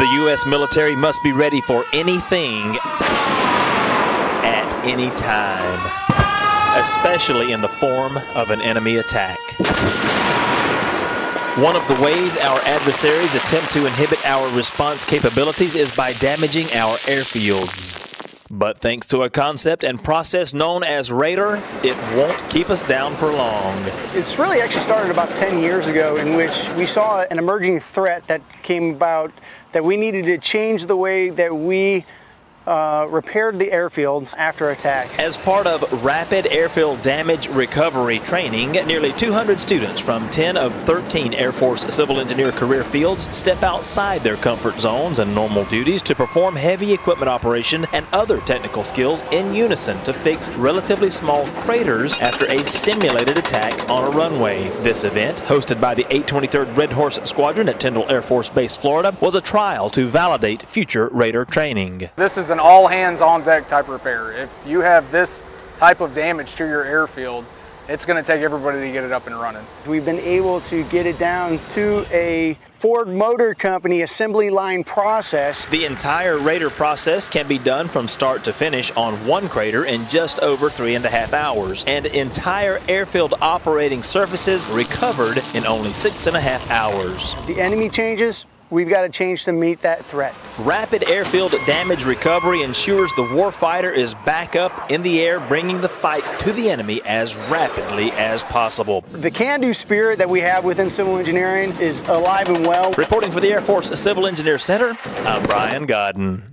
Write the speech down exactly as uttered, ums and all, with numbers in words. The U S military must be ready for anything at any time, especially in the form of an enemy attack. One of the ways our adversaries attempt to inhibit our response capabilities is by damaging our airfields. But thanks to a concept and process known as Raider, it won't keep us down for long. It's really actually started about ten years ago, in which we saw an emerging threat that came about that we needed to change the way that we Uh, repaired the airfields after attack. As part of rapid airfield damage recovery training, nearly two hundred students from ten of thirteen Air Force Civil Engineer career fields step outside their comfort zones and normal duties to perform heavy equipment operation and other technical skills in unison to fix relatively small craters after a simulated attack on a runway. This event, hosted by the eight twenty-third Red Horse Squadron at Tyndall Air Force Base, Florida, was a trial to validate future Raider training. This is an all-hands-on-deck type repair. If you have this type of damage to your airfield, it's going to take everybody to get it up and running. We've been able to get it down to a Ford Motor Company assembly line process. The entire Raider process can be done from start to finish on one crater in just over three and a half hours, and entire airfield operating surfaces recovered in only six and a half hours. The enemy changes, we've got to change to meet that threat. Rapid airfield damage recovery ensures the warfighter is back up in the air, bringing the fight to the enemy as rapidly as possible. The can-do spirit that we have within civil engineering is alive and well. Reporting for the Air Force Civil Engineer Center, I'm Brian Godden.